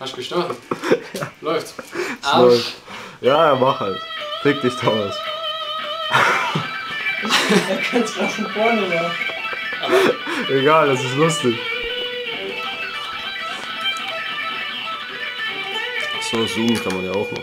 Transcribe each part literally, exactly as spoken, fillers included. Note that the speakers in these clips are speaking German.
Hast gestochen? Ja. Läuft. Arsch. Ja, ja, mach halt. Fick dich, Thomas. Er kann's was von vorne machen. Egal, das ist lustig. So, zoomen kann man ja auch noch.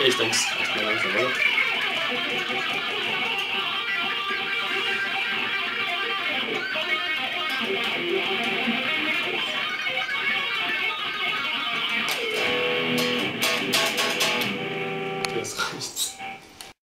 Ich denke, es reicht mir langsam, oder?